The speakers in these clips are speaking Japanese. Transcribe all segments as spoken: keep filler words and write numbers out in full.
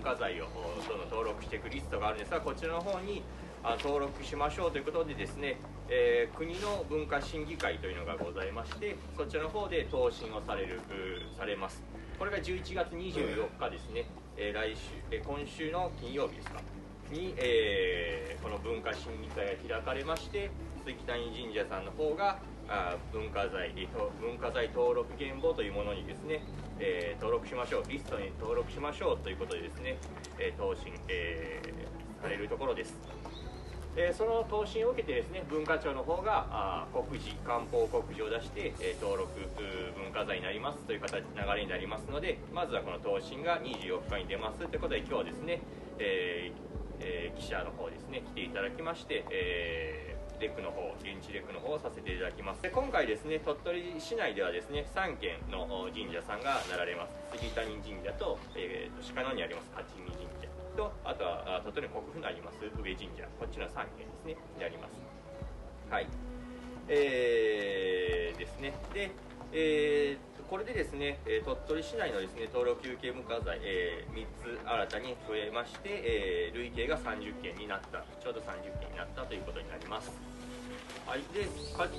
文化財をどんどん登録していくリストがあるんですが、こちらの方に登録しましょうということでですね、えー、国の文化審議会というのがございまして、そちらの方で答申をされるされます。これがじゅういちがつにじゅうよっかですね、えー、来週、えー、今週の金曜日ですかに、えー、この文化審議会が開かれまして、杉谷神社さんの方があ文化財文化財登録原簿というものにですね、えー、登録しましょう、リストに登録しましょうということでですね、えー、答申、えー、されるところです。えー、その答申を受けてですね、文化庁の方があ告示官報告示を出して、えー、登録文化財になりますという形流れになりますので、まずはこの答申がにじゅうよっかに出ますということで、今日ですね、えーえー、記者の方ですね来ていただきまして、えー、レクの方現地レクの方をさせていただきます。で、今回ですね鳥取市内ではですねさんけんの神社さんがなられます。杉谷神社と、えー、鹿野にあります勝見神社と、あとは鳥取の国府にあります上神社、こっちのさんけんですねになります。はい、えー、ですねで、えーこれでですね、鳥取市内のですね登録有形文化財、えー、みっつ新たに増えまして、えー、累計がさんじゅっけんになった、ちょうどさんじゅっけんになったということになります。はい、で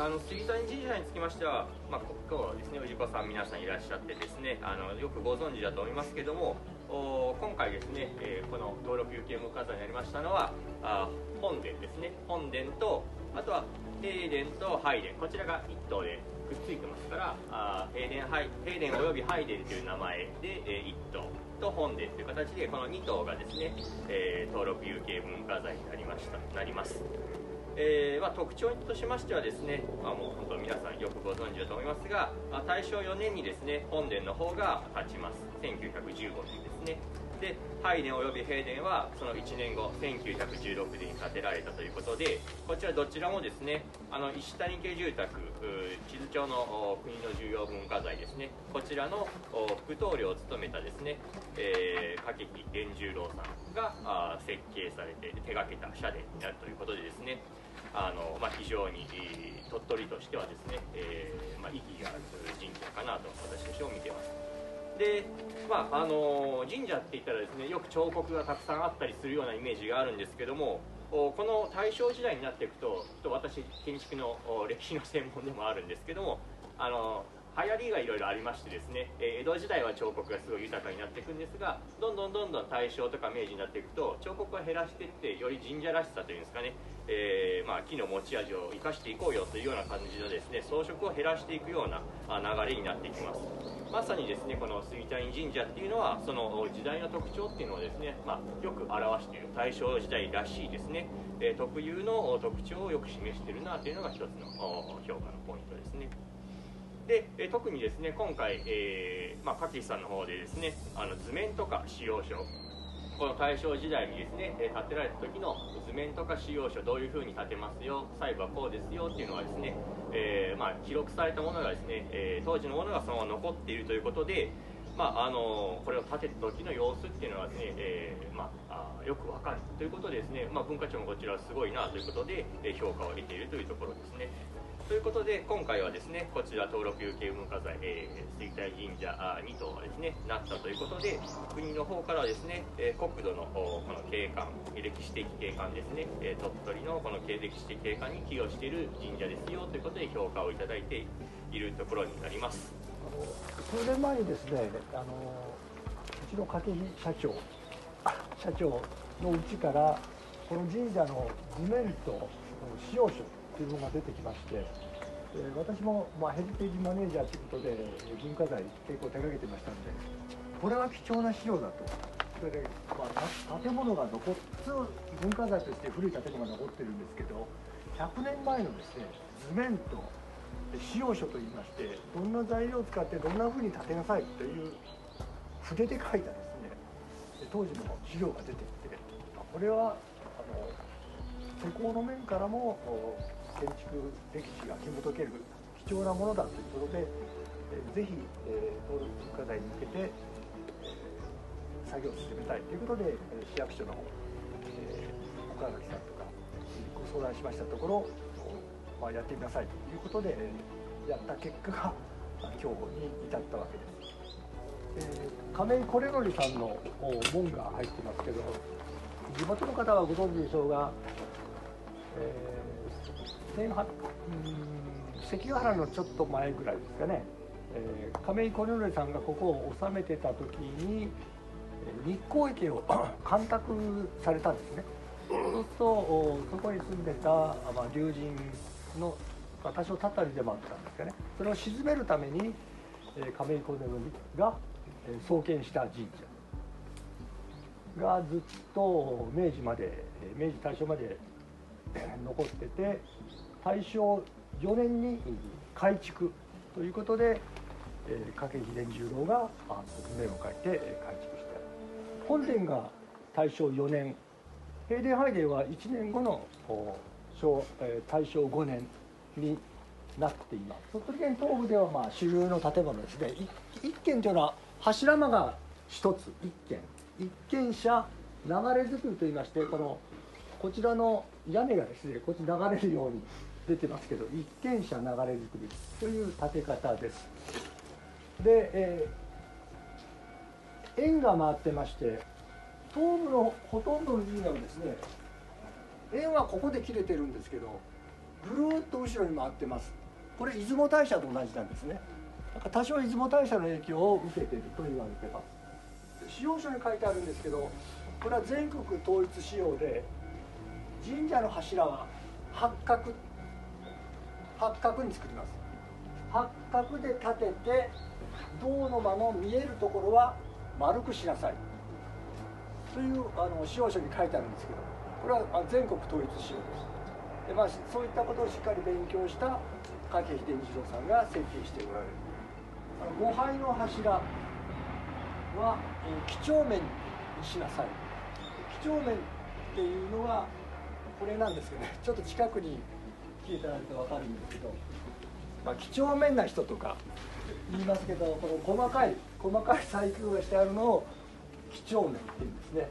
あの杉谷神社につきましては、まあ、今日はですね氏子さん皆さんいらっしゃってですね、あのよくご存知だと思いますけども、今回ですね、えー、この登録有形文化財になりましたのはあ本殿ですね、本殿とあとは幣殿と拝殿、こちらがいっ棟でくっついてますから、あ幣殿幣殿および拝殿という名前で、えー、いっ棟と本殿という形でこのに棟がですね、えー、登録有形文化財になりましたなります。えーまあ、特徴としましてはですね、まあ、もう本当皆さんよくご存知だと思いますが、たいしょうよねんにですね本殿の方が建ちます。せんきゅうひゃくじゅうごねんですね。で拝殿および幣殿はそのいちねんごせんきゅうひゃくじゅうろくねんに建てられたということで、こちらどちらもですねあの石谷家住宅地図帳の国の重要文化財ですね、こちらの副棟梁を務めたですね、えー、掛木連十郎さんがあ設計されて手掛けた社殿になるということでですね、あのまあ、非常に鳥取としてはですね、えーまあ、息がある神社かなと私としても見てます。で、まああのー、神社って言ったらですねよく彫刻がたくさんあったりするようなイメージがあるんですけども、この大正時代になっていくと、私建築の歴史の専門でもあるんですけども、あのー流行りがいろいろありましてですね、江戸時代は彫刻がすごい豊かになっていくんですが、どんどんどんどん大正とか明治になっていくと彫刻は減らしていって、より神社らしさというんですかね、えーまあ、木の持ち味を生かしていこうよというような感じのですね装飾を減らしていくような流れになっていきます。まさにですねこの杉谷神社っていうのはその時代の特徴っていうのをですね、まあ、よく表している、大正時代らしいですね、えー、特有の特徴をよく示しているなというのが一つの評価のポイントですね。で特にですね今回、えーまあ、かきさんの方でですねあの図面とか使用書、この大正時代にですね建てられた時の図面とか使用書、どういう風に建てますよ、細部はこうですよっていうのはですね、えーまあ、記録されたものがですね、えー、当時のものがそのまま残っているということで、まああのこれを建てた時の様子っていうのはですね、えーまあ、よくわかるということでですね、まあ、文化庁もこちらはすごいなということで評価を得ているというところですね。ということで今回はですねこちら登録有形文化財、えー、杉谷神社に棟がですねなったということで、国の方からですね、えー、国土のこの景観、歴史的景観ですね、えー、鳥取のこの歴史的景観に寄与している神社ですよということで評価をいただいているところになります。数年前にですねあのうちの掛木社長社長のうちからこの神社の図面と使用書というのが出てきまして、私もまあヘリテージマネージャーということで文化財結構手掛けてましたんで、これは貴重な資料だと。それで、まあ、建物が残っ文化財として古い建物が残ってるんですけど、ひゃくねんまえのですね図面と使用書といいまして、どんな材料を使ってどんな風に建てなさいという筆で書いたですね当時の資料が出てきて、これはあの施工の面からも建築歴史が紐解ける貴重なものだということで、ぜひ、えー、登録文化財に向けて、えー、作業を進めたいということで、市役所の、えー、岡崎さんとかご相談しましたところ、まあ、やってみなさいということで、えー、やった結果が今日に至ったわけです。えー、亀井惟則さんの門が入ってますけど、地元の方はご存知でしょうが、えー、関ヶ原のちょっと前ぐらいですかね、えー、亀井惟則さんがここを治めてた時に日光駅を干拓されたんですね。そうするとそこに住んでた、まあ、龍神の多少たたりでもあったんですかね、それを鎮めるために亀井惟則が創建した神社がずっと明治まで明治大正まで残ってて、大正四年に改築ということで筧傳十郎が名を書いて改築して、本殿が大正四年、平田拝殿はいちねんごの大正五年になっています。鳥取県東部ではまあ主流の建物ですね。一軒というのは柱間が一つ、一軒一軒舎流れ造りといいまして、このこちらの屋根がですね、こっち流れるように出てますけど、一軒舎流れ造りという建て方です。で、えー、円が回ってまして、東部のほとんどの神社はですね、円はここで切れてるんですけど、ぐるっと後ろに回ってます。これ出雲大社と同じなんですね。なんか多少出雲大社の影響を受けていると言われてます。仕様書に書いてあるんですけど、これは全国統一仕様で、神社の柱は八角、八角に作ります。八角で立てて、胴の間の見えるところは丸くしなさいというあの仕様書に書いてあるんですけど、これは全国統一仕様です。でまあ、そういったことをしっかり勉強した筧伝次郎さんが設計しておられる。あの御牌の柱は几帳面にしなさい。几帳面っていうのはこれなんですけどね、ちょっと近くに来ていただくと分かるんですけど、まあ、几帳面な人とか言いますけど、この細かい細かい細工がしてあるのを几帳面っていうんですね。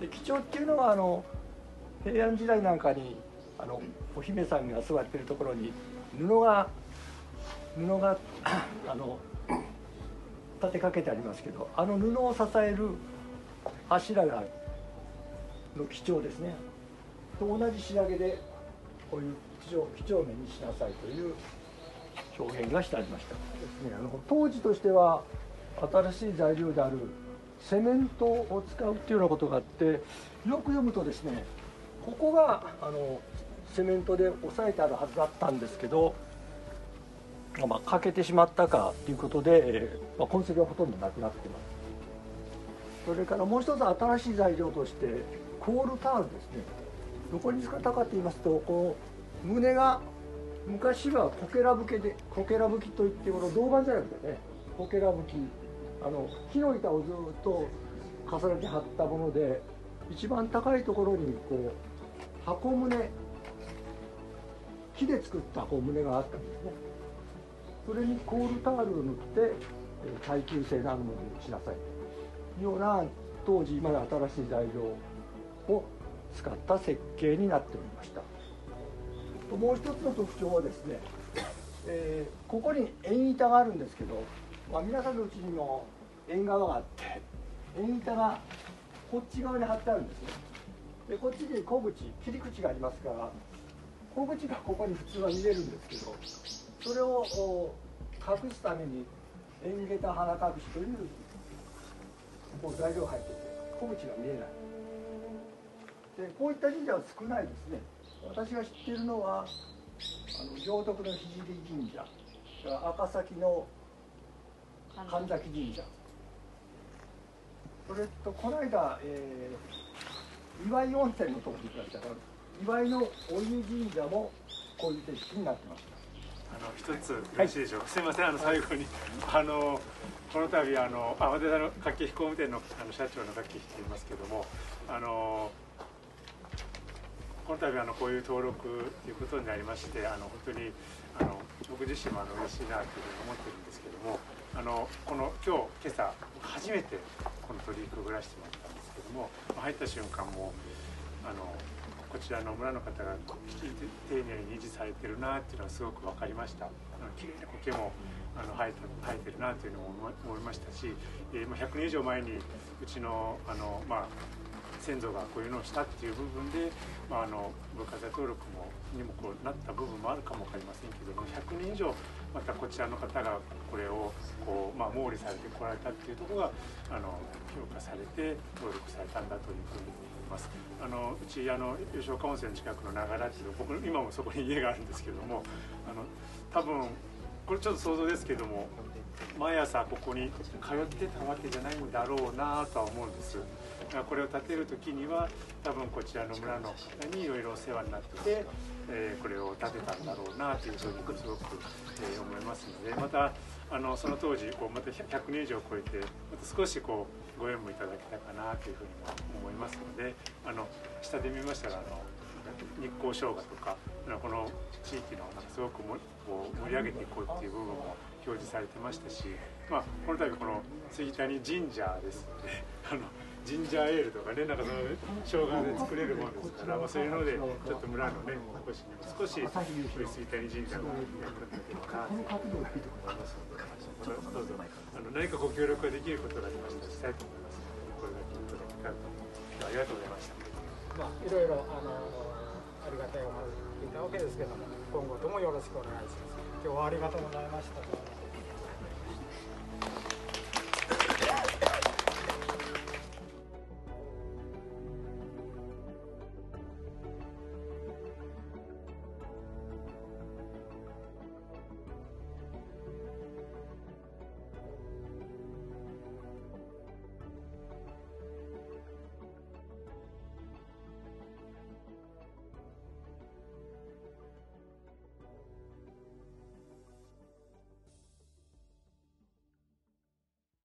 で几帳っていうのはあの平安時代なんかにあのお姫さんが座っているところに布が布があの立てかけてありますけど、あの布を支える柱がの基調ですね。と同じ仕上げでこういう几帳面にしなさいという表現がしてありましたですね。あの当時としては新しい材料であるセメントを使うっていうようなことがあって、よく読むとですね、ここがあのセメントで押さえてあるはずだったんですけど、まあ、欠けてしまったかということで、えーまあ、痕跡はほとんどなくなってます。それからもう一つ新しい材料としてコールタールですね。どこに使ったかといいますと、こう胸が昔はこけらぶきで、こけらぶきといってこの銅板じゃなくてね、こけらぶき、あの木の板をずっと重ねて貼ったもので、一番高いところにこう箱胸、木で作ったこう胸があったんですね。それにコールタールを塗って耐久性のあるものにしなさいというような、当時まだ新しい材料を使った設計になっておりました。もう一つの特徴はですね、えー、ここに円板があるんですけど、まあ、皆さんのうちにも円側があって、円板がこっち側に貼ってあるんですね。でこっちに小口、切り口がありますから、小口がここに普通は見えるんですけど、それを隠すために円下駄花隠しというもう材料が入っていて、小口が見えない。でこういった神社は少ないですね。私が知っているのはあの行徳の聖神社、赤崎の神崎神社、それとこの間、えー、岩井温泉のところに行きましたから、岩井のお湯神社もこういう形式になってました。あの一つよろしいでしょうか。はい、すみません、あの最後に、はい、あのこの度あの阿波出田の活気飛行店のあの社長の活気っていますけども、あのこの度あのこういう登録ということになりまして、あの本当にあの僕自身もあの嬉しいなというふうに思ってるんですけども。あのこの今日今朝初めてこの取り組みをしてもらったんですけども、入った瞬間もあのこちらの村の方がきちんと丁寧に維持されてるなっていうのはすごく分かりました。きれいな苔もあの生え生えてるなというのも思いましたし、えーまあ、ひゃくねん以上前にうちの、あの、まあ、先祖がこういうのをしたっていう部分で、まあ、あの文化財登録もにもこうなった部分もあるかも分かりませんけども、ひゃくねん以上またこちらの方がこれをこう、まあ、毛利されてこられたっていうところがあの評価されて登録されたんだというふうに思います。あのうちあの吉岡温泉近くの長良地の僕今もそこに家があるんですけども、あの多分これちょっと想像ですけども毎朝ここに通ってたわけじゃないんだろうなとは思うんです。これを建てる時には多分こちらの村の方にいろいろお世話になって、えー、これを建てたんだろうなというふうにすごく、えー、思いますので、またあのその当時こうまたひゃくねん以上超えてまた少しこうご縁もいただけたかなというふうにも思いますので、あの下で見ましたらあの日光生姜とかこの地域のなんかすごく盛り上げていこうっていう部分も表示されてましたし、まあ、この度この杉谷神社ですのであのジンジャーエールとかね、なんかその生姜で作れるものですから、まあ、そういうのでちょっと村のね少し少し杉谷神社が役立っているかなと思いますので、どうぞあの何かご協力ができることがありましたらしたいと思いますので、これだけいただきたいと思います。ありがとうございました。まあ、いろいろあのありがたいお話を聞いたわけですけども、今後ともよろしくお願いします。今日はありがとうございました。